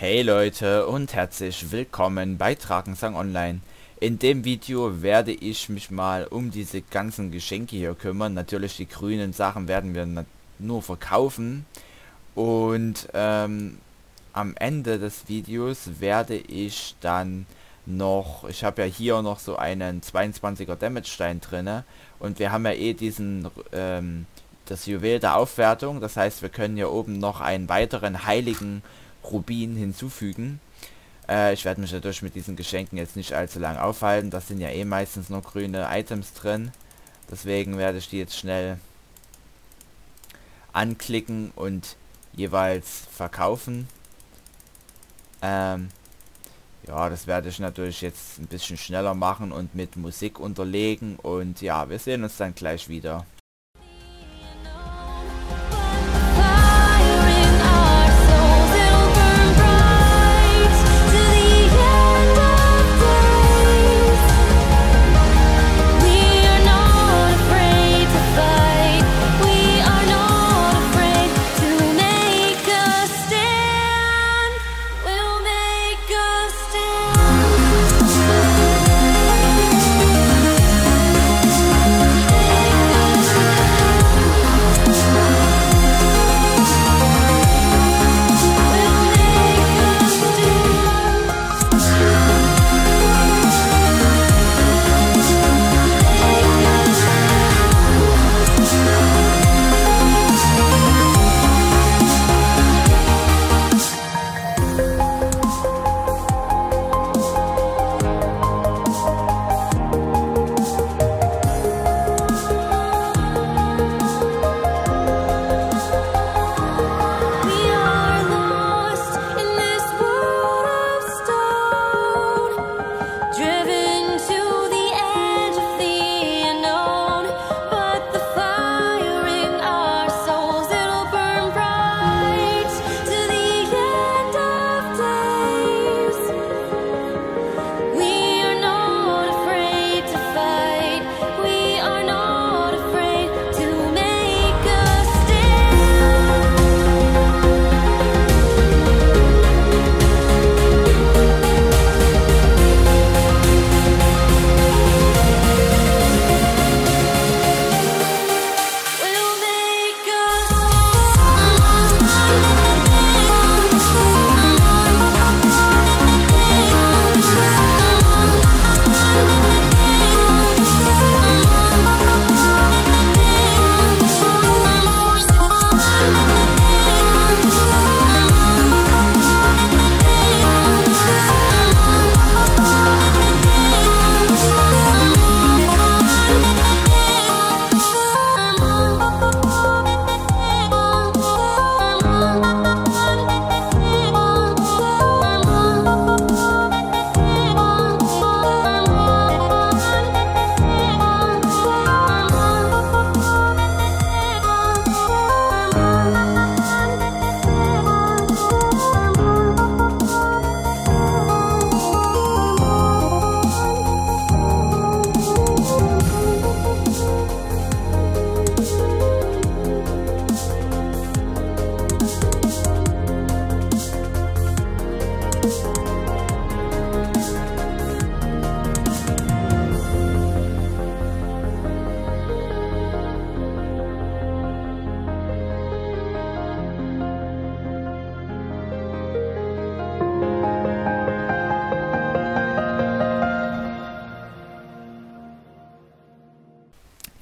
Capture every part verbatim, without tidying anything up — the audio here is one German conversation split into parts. Hey Leute und herzlich willkommen bei Drakensang Online. In dem Video werde ich mich mal um diese ganzen Geschenke hier kümmern. Natürlich die grünen Sachen werden wir nur verkaufen. Und ähm, am Ende des Videos werde ich dann noch, ich habe ja hier noch so einen zweiundzwanziger Damage Stein drinne. Und wir haben ja eh diesen, ähm, das Juwel der Aufwertung. Das heißt, wir können hier oben noch einen weiteren heiligen Rubin hinzufügen. Äh, ich werde mich natürlich mit diesen Geschenken jetzt nicht allzu lange aufhalten. Das sind ja eh meistens nur grüne Items drin. Deswegen werde ich die jetzt schnell anklicken und jeweils verkaufen. Ähm, ja, das werde ich natürlich jetzt ein bisschen schneller machen und mit Musik unterlegen. Und ja, wir sehen uns dann gleich wieder.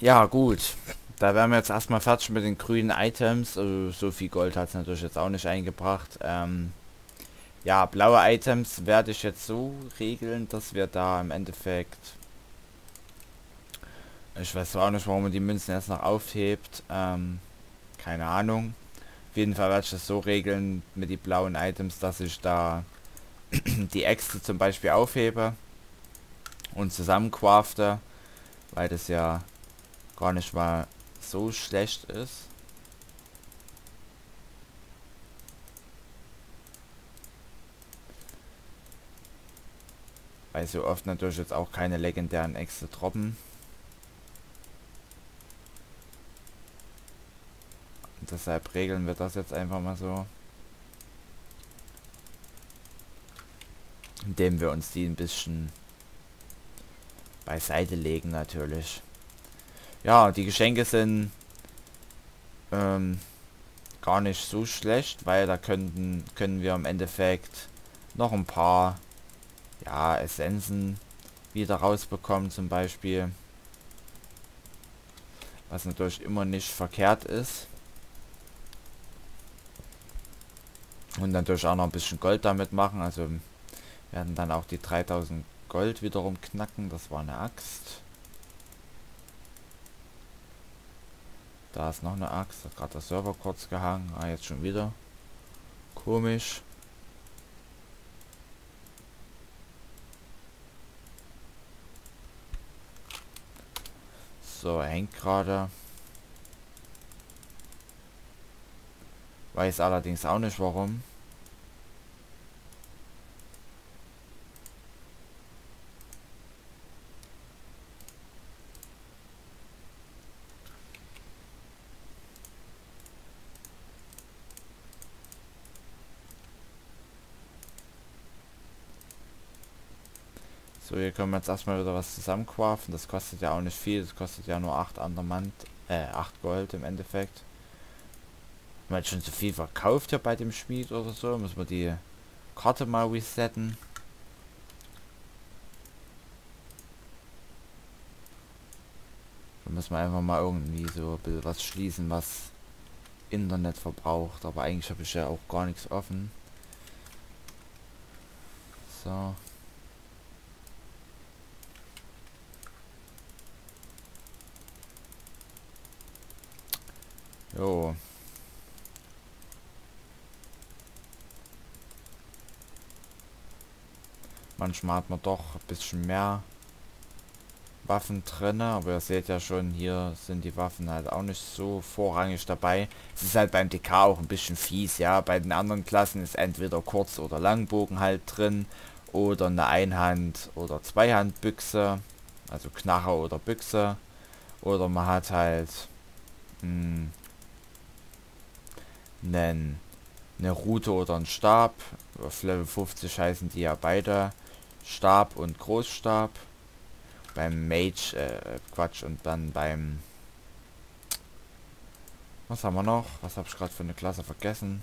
Ja gut, da wären wir jetzt erstmal fertig mit den grünen Items. Also, so viel Gold hat es natürlich jetzt auch nicht eingebracht. Ähm, ja, blaue Items werde ich jetzt so regeln, dass wir da im Endeffekt... Ich weiß auch nicht, warum man die Münzen erst noch aufhebt. Ähm, keine Ahnung. Auf jeden Fall werde ich das so regeln mit den blauen Items, dass ich da die Äxte zum Beispiel aufhebe und zusammencrafte, weil das ja... gar nicht mal so schlecht ist. Weil so oft natürlich jetzt auch keine legendären Äxte droppen. Und deshalb regeln wir das jetzt einfach mal so. indem wir uns die ein bisschen beiseite legen natürlich. Ja, die Geschenke sind ähm, gar nicht so schlecht, weil da könnten können wir im Endeffekt noch ein paar ja, Essenzen wieder rausbekommen zum Beispiel. Was natürlich immer nicht verkehrt ist. Und natürlich auch noch ein bisschen Gold damit machen. Also werden dann auch die dreitausend Gold wiederum knacken. Das war eine Axt. Da ist noch eine Axt. Da hat gerade der Server kurz gehangen. Ah, jetzt schon wieder. Komisch. So, er hängt gerade. Weiß allerdings auch nicht warum. So, hier können wir jetzt erstmal wieder was zusammenquaffen. Das kostet ja auch nicht viel. Das kostet ja nur acht Andermant, äh, acht Gold im Endeffekt. Haben wir jetzt schon zu viel verkauft ja bei dem Schmied oder so. Müssen wir die Karte mal resetten. Dann müssen wir einfach mal irgendwie so ein bisschen was schließen, was Internet verbraucht. Aber eigentlich habe ich ja auch gar nichts offen. So. Jo. Manchmal hat man doch ein bisschen mehr Waffen drin, aber ihr seht ja schon, hier sind die Waffen halt auch nicht so vorrangig dabei. Es ist halt beim D K auch ein bisschen fies, ja. Bei den anderen Klassen ist entweder Kurz- oder Langbogen halt drin oder eine Einhand- oder Zweihandbüchse, also Knarre oder Büchse. Oder man hat halt mh, einen, eine Rute oder einen Stab. Auf Level fünfzig heißen die ja beide. Stab und Großstab. Beim Mage, äh, Quatsch, und dann beim... Was haben wir noch? Was habe ich gerade für eine Klasse vergessen?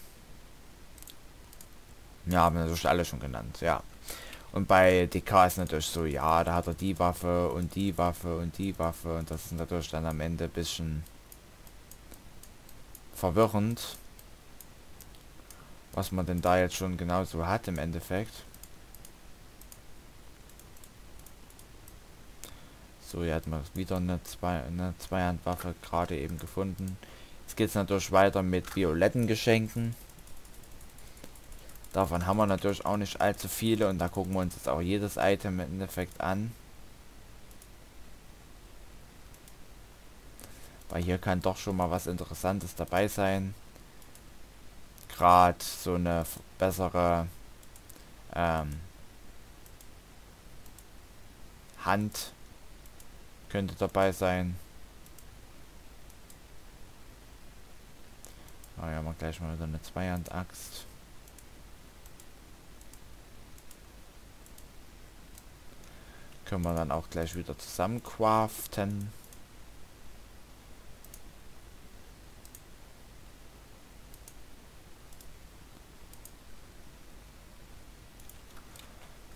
Ja, haben wir natürlich alle schon genannt, ja. Und bei D K ist natürlich so, ja, da hat er die Waffe und die Waffe und die Waffe. Und das ist natürlich dann am Ende ein bisschen verwirrend, was man denn da jetzt schon genauso hat im Endeffekt. So, hier hat man wieder eine, Zwei, eine Zweihandwaffe gerade eben gefunden. Jetzt geht es natürlich weiter mit violetten Geschenken. Davon haben wir natürlich auch nicht allzu viele und da gucken wir uns jetzt auch jedes Item im Endeffekt an. Weil hier kann doch schon mal was Interessantes dabei sein. Gerade so eine bessere ähm, Hand könnte dabei sein. Na ja, mal gleich mal wieder eine Zweihand-Axt. Können wir dann auch gleich wieder zusammenquaften.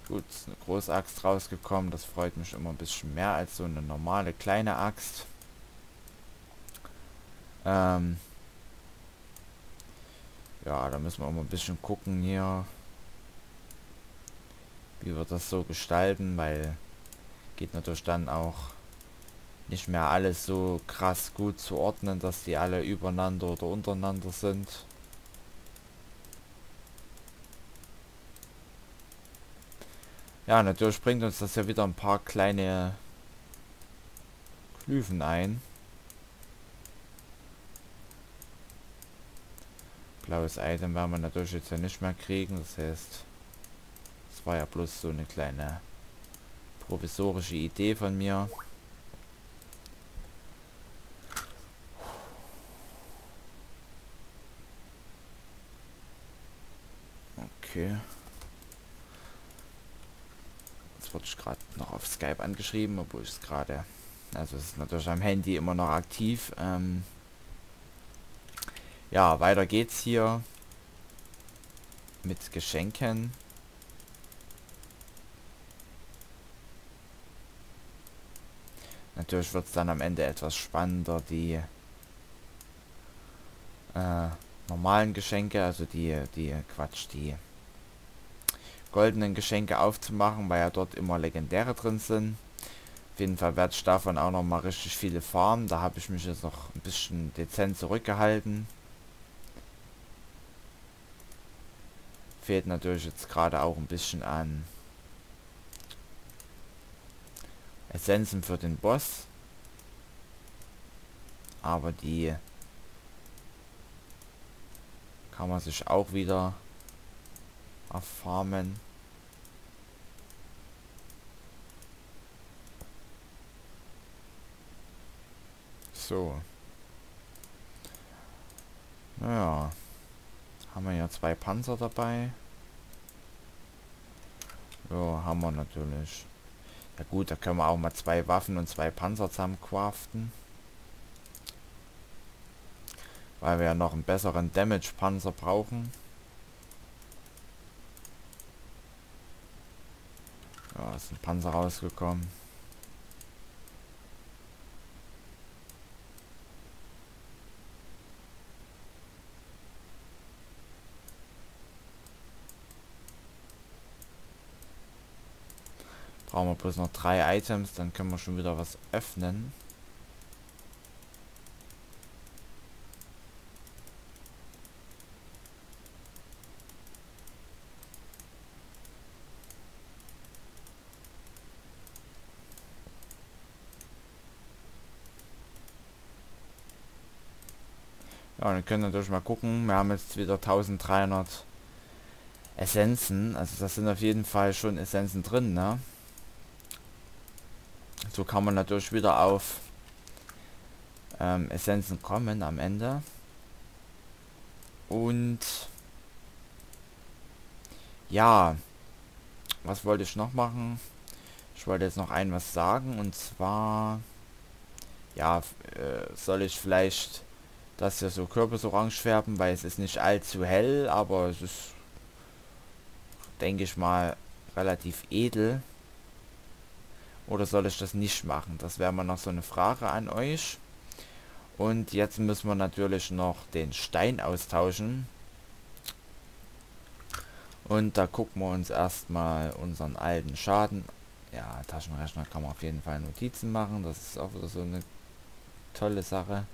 Gut, eine Großaxt rausgekommen, das freut mich immer ein bisschen mehr als so eine normale kleine Axt. Ähm ja, da müssen wir auch mal ein bisschen gucken hier, wie wir das so gestalten, weil geht natürlich dann auch nicht mehr alles so krass gut zu ordnen, dass die alle übereinander oder untereinander sind. Ja, natürlich bringt uns das ja wieder ein paar kleine Glyphen ein. Blaues Item werden wir natürlich jetzt ja nicht mehr kriegen. Das heißt, es war ja bloß so eine kleine provisorische Idee von mir. Okay. Jetzt wurde ich gerade noch auf Skype angeschrieben, obwohl ich es gerade... Also es ist natürlich am Handy immer noch aktiv. Ähm ja, weiter geht's hier mit Geschenken. Natürlich wird es dann am Ende etwas spannender, die äh, normalen Geschenke, also die, die Quatsch, die goldenen Geschenke aufzumachen, weil ja dort immer legendäre drin sind. Auf jeden Fall werde ich davon auch noch mal richtig viele farmen. Da habe ich mich jetzt noch ein bisschen dezent zurückgehalten. Fehlt natürlich jetzt gerade auch ein bisschen an Essenzen für den Boss. Aber die kann man sich auch wieder erfarmen. So. Naja. Haben wir ja zwei Panzer dabei. Ja, haben wir natürlich. Ja gut, da können wir auch mal zwei Waffen und zwei Panzer zusammen craften. Weil wir ja noch einen besseren Damage-Panzer brauchen. Ja, ist ein Panzer rausgekommen. Brauchen wir bloß noch drei Items, dann können wir schon wieder was öffnen. Ja, dann können wir natürlich mal gucken. Wir haben jetzt wieder dreizehnhundert Essenzen. Also das sind auf jeden Fall schon Essenzen drin, ne? So kann man natürlich wieder auf ähm, Essenzen kommen am Ende. Und ja, was wollte ich noch machen? Ich wollte jetzt noch ein was sagen, und zwar ja, äh, soll ich vielleicht das hier so Kürbisorange färben, weil es ist nicht allzu hell, aber es ist, denke ich mal, relativ edel. Oder soll ich das nicht machen? Das wäre mal noch so eine Frage an euch. Und jetzt müssen wir natürlich noch den Stein austauschen. Und da gucken wir uns erstmal unseren alten Schaden. Ja, Taschenrechner kann man auf jeden Fall Notizen machen. Das ist auch wieder so eine tolle Sache.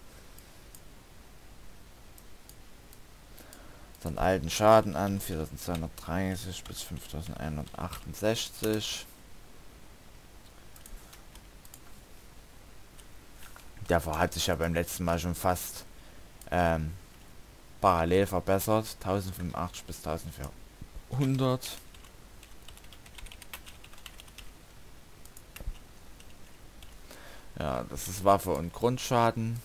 Unseren alten Schaden an. viertausendzweihundertdreißig bis fünftausendeinhundertachtundsechzig. Davor hat sich ja beim letzten Mal schon fast ähm, parallel verbessert. tausendfünfundachtzig bis eintausendvierhundert. Ja, das ist Waffe und Grundschaden.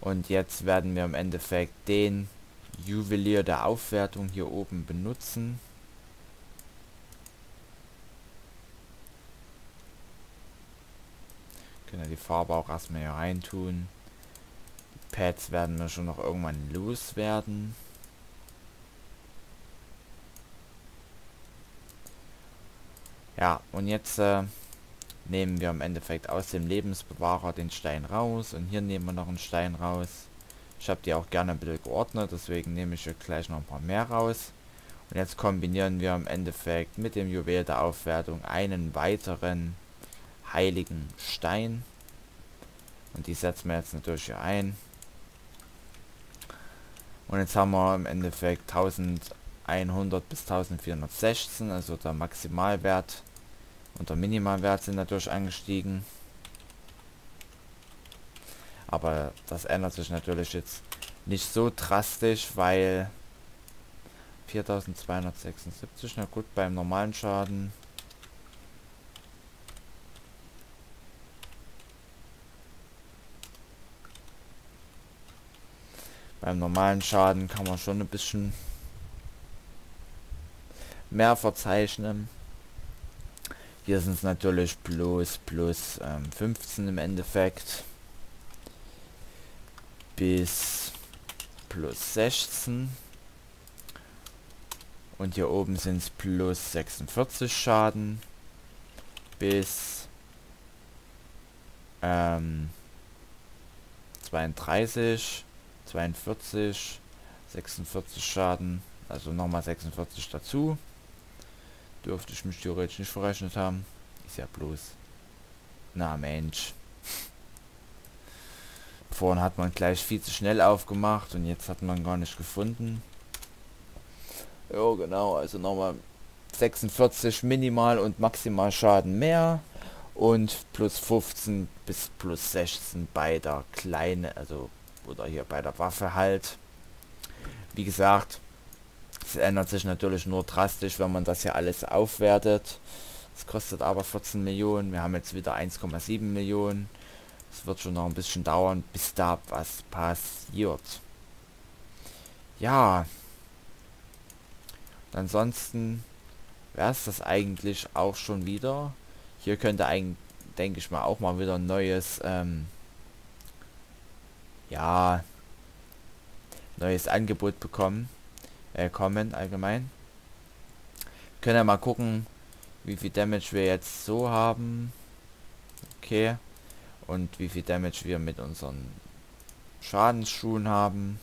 Und jetzt werden wir im Endeffekt den Juwelier der Aufwertung hier oben benutzen. Können die Farbe auch erstmal hier rein tun. Die Pads werden wir schon noch irgendwann loswerden. Ja, und jetzt äh, nehmen wir im Endeffekt aus dem Lebensbewahrer den Stein raus. Und hier nehmen wir noch einen Stein raus. Ich habe die auch gerne ein bisschen geordnet, deswegen nehme ich hier gleich noch ein paar mehr raus. Und jetzt kombinieren wir im Endeffekt mit dem Juwel der Aufwertung einen weiteren heiligen Stein, und die setzen wir jetzt natürlich hier ein. Und jetzt haben wir im Endeffekt eintausendeinhundert bis eintausendvierhundertsechzehn, also der Maximalwert und der Minimalwert sind natürlich angestiegen, aber das ändert sich natürlich jetzt nicht so drastisch, weil viertausendzweihundertsechsundsiebzig, na gut, beim normalen Schaden. Beim normalen Schaden kann man schon ein bisschen mehr verzeichnen. Hier sind es natürlich plus, plus ähm, fünfzehn im Endeffekt. Bis plus sechzehn. Und hier oben sind es plus sechsundvierzig Schaden. Bis ähm, zweiunddreißig, zweiundvierzig, sechsundvierzig Schaden. Also nochmal sechsundvierzig dazu. Dürfte ich mich theoretisch nicht verrechnet haben. Ist ja bloß... Na Mensch. Vorhin hat man gleich viel zu schnell aufgemacht und jetzt hat man gar nicht gefunden. Ja genau, also nochmal sechsundvierzig minimal und maximal Schaden mehr. Und plus fünfzehn bis plus sechzehn bei der kleinen, also oder hier bei der Waffe halt. Wie gesagt... Es ändert sich natürlich nur drastisch, wenn man das hier alles aufwertet. Es kostet aber vierzehn Millionen. Wir haben jetzt wieder eins Komma sieben Millionen. Es wird schon noch ein bisschen dauern, bis da was passiert. Ja. Und ansonsten wäre es das eigentlich auch schon wieder. Hier könnte eigentlich, denke ich mal, auch mal wieder ein neues, ähm, ja, neues Angebot bekommen. Äh, kommen allgemein. Wir können ja mal gucken, wie viel Damage wir jetzt so haben. Okay. Und wie viel Damage wir mit unseren Schadensschuhen haben.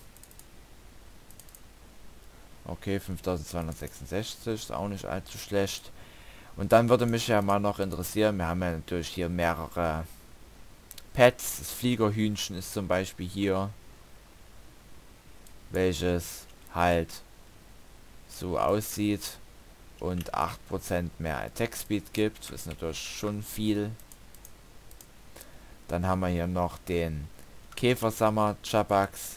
Okay, fünftausendzweihundertsechsundsechzig. Ist auch nicht allzu schlecht. Und dann würde mich ja mal noch interessieren, wir haben ja natürlich hier mehrere Pets. Das Fliegerhühnchen ist zum Beispiel hier. Welches halt so aussieht und acht Prozent mehr Attack Speed gibt, ist natürlich schon viel. Dann haben wir hier noch den Käfersammer Chabax,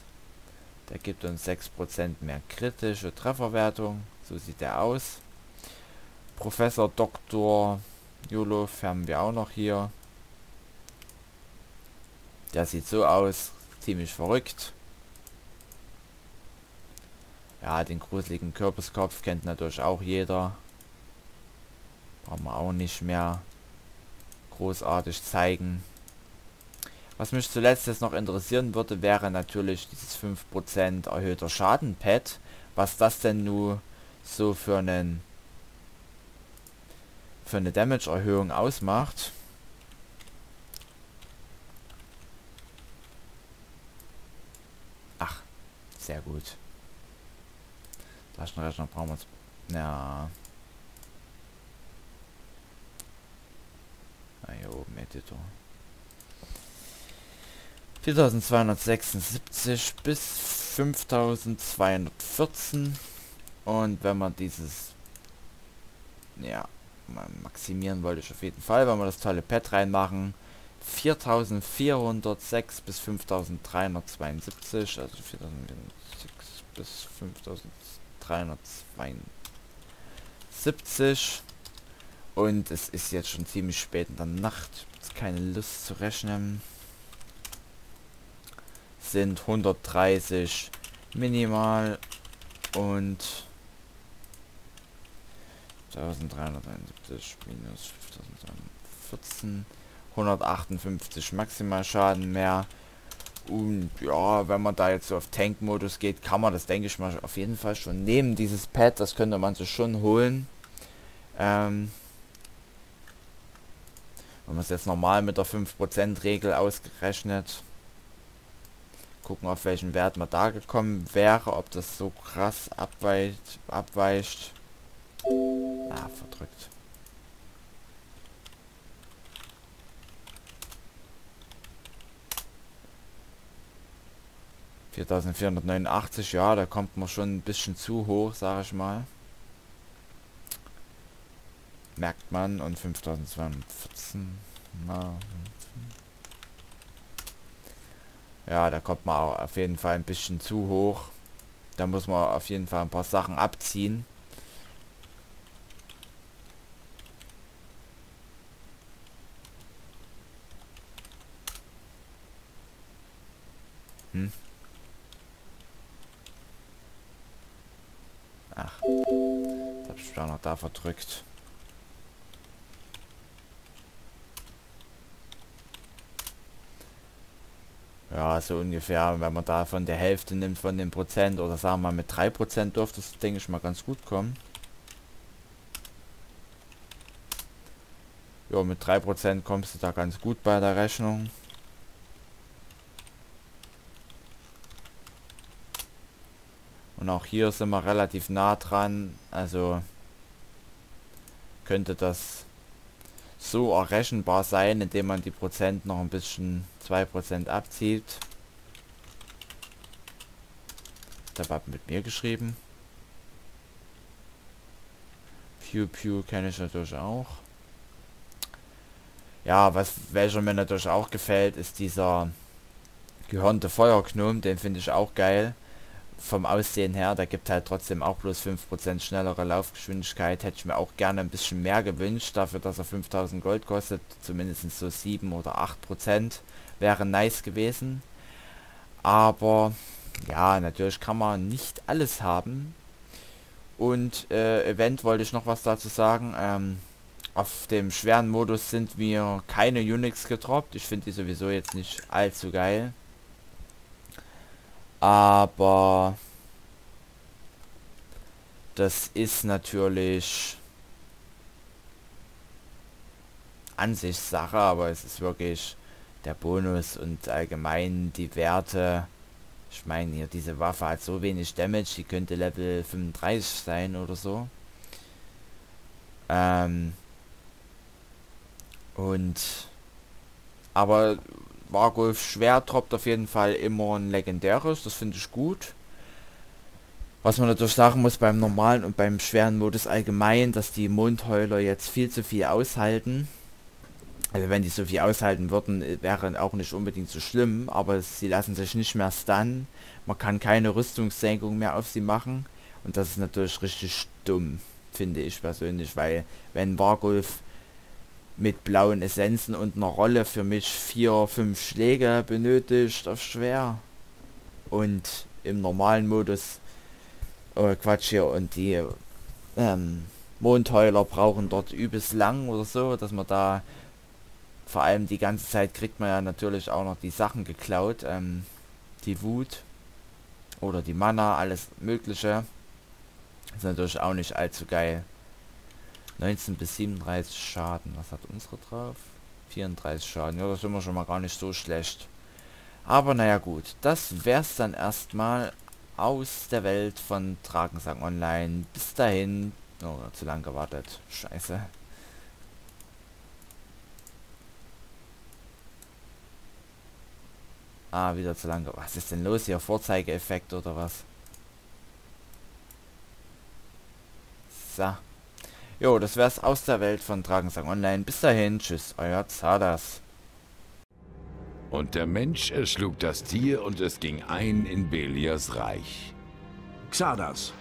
der gibt uns sechs Prozent mehr kritische Trefferwertung, so sieht er aus. Professor Doktor Juluf haben wir auch noch hier. Der sieht so aus, ziemlich verrückt. Ja, den gruseligen Kürbiskopf kennt natürlich auch jeder. Brauchen wir auch nicht mehr großartig zeigen. Was mich zuletzt jetzt noch interessieren würde, wäre natürlich dieses fünf Prozent erhöhter Schaden-Pad. Was das denn nun so für einen für eine Damage-Erhöhung ausmacht. Ach, sehr gut. Taschenrechner brauchen wir uns. Ja. Na, hier oben Editor. viertausendzweihundertsechsundsiebzig bis fünftausendzweihundertvierzehn. Und wenn man dieses... Ja, maximieren wollte ich auf jeden Fall, wenn wir das tolle Pad reinmachen. viertausendvierhundertsechs bis fünftausenddreihundertzweiundsiebzig. Also viertausendsechs bis fünftausendzweiundsiebzig. dreihundertzweiundsiebzig und es ist jetzt schon ziemlich spät in der Nacht, jetzt keine Lust zu rechnen, sind hundertdreißig minimal und dreizehnhunderteinundsiebzig minus fünftausendzweihundertvierzehn, hundertachtundfünfzig maximal Schaden mehr. Und ja, wenn man da jetzt so auf Tank-Modus geht, kann man das, denke ich mal, auf jeden Fall schon nehmen, dieses Pad. Das könnte man sich schon holen. Ähm, wenn man es jetzt normal mit der fünf Prozent-Regel ausgerechnet. Gucken, auf welchen Wert man da gekommen wäre, ob das so krass abweicht. abweicht. Ah, verdrückt. viertausendvierhundertneunundachtzig, ja, da kommt man schon ein bisschen zu hoch, sage ich mal. Merkt man. Und fünftausendzweihundertvierzehn. Ja, da kommt man auch auf jeden Fall ein bisschen zu hoch. Da muss man auf jeden Fall ein paar Sachen abziehen. Hm? Ach, das hab ich auch noch da verdrückt. Ja, so ungefähr, wenn man da von der Hälfte nimmt von den Prozent, oder sagen wir mal mit drei Prozent dürfte es, denke ich mal, ganz gut kommen. Ja, mit drei Prozent kommst du da ganz gut bei der Rechnung. Und auch hier sind wir relativ nah dran, also könnte das so errechenbar sein, indem man die Prozent noch ein bisschen zwei Prozent abzieht. Da war mit mir geschrieben. Pew Pew kenne ich natürlich auch. Ja, was welcher mir natürlich auch gefällt, ist dieser gehörnte Feuergnom, den finde ich auch geil. Vom Aussehen her, da gibt halt trotzdem auch bloß fünf Prozent schnellere Laufgeschwindigkeit. Hätte ich mir auch gerne ein bisschen mehr gewünscht, dafür, dass er fünftausend Gold kostet. Zumindest so sieben oder acht Prozent wäre nice gewesen. Aber ja, natürlich kann man nicht alles haben. Und äh, Event wollte ich noch was dazu sagen. Ähm, auf dem schweren Modus sind mir keine Unix getroppt. Ich finde die sowieso jetzt nicht allzu geil. Aber das ist natürlich Ansichtssache, aber es ist wirklich der Bonus und allgemein die Werte. Ich meine, hier diese Waffe hat so wenig Damage, die könnte Level fünfunddreißig sein oder so. Ähm und aber Wargolf Schwert droppt auf jeden Fall immer ein legendäres, das finde ich gut. Was man natürlich sagen muss beim normalen und beim schweren Modus allgemein, dass die Mondheuler jetzt viel zu viel aushalten. Also wenn die so viel aushalten würden, wäre auch nicht unbedingt so schlimm, aber sie lassen sich nicht mehr stunnen. Man kann keine Rüstungssenkung mehr auf sie machen und das ist natürlich richtig dumm, finde ich persönlich, weil wenn Wargolf mit blauen Essenzen und einer Rolle für mich vier, fünf Schläge benötigt auf schwer. Und im normalen Modus, äh, Quatsch hier, und die ähm, Mondheuler brauchen dort übelst lang oder so, dass man da, vor allem die ganze Zeit kriegt man ja natürlich auch noch die Sachen geklaut, ähm, die Wut oder die Mana, alles mögliche. Ist natürlich auch nicht allzu geil. neunzehn bis siebenunddreißig Schaden. Was hat unsere drauf? vierunddreißig Schaden. Ja, das sind wir schon mal gar nicht so schlecht. Aber naja gut, das wär's dann erstmal aus der Welt von Drakensang Online. Bis dahin. Oh, zu lang gewartet. Scheiße. Ah, wieder zu lang gewartet. Was ist denn los hier? Vorzeigeeffekt oder was? So. Jo, das wär's aus der Welt von Drakensang Online. Bis dahin, tschüss, euer Xardas. Und der Mensch erschlug das Tier und es ging ein in Belias Reich. Xardas.